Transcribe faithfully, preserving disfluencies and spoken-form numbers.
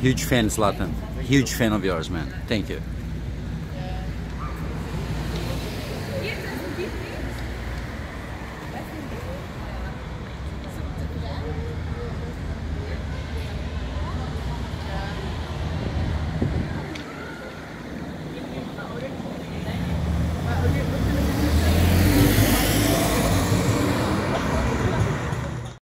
Huge fan, Zlatan. Huge fan of yours, man. Thank you.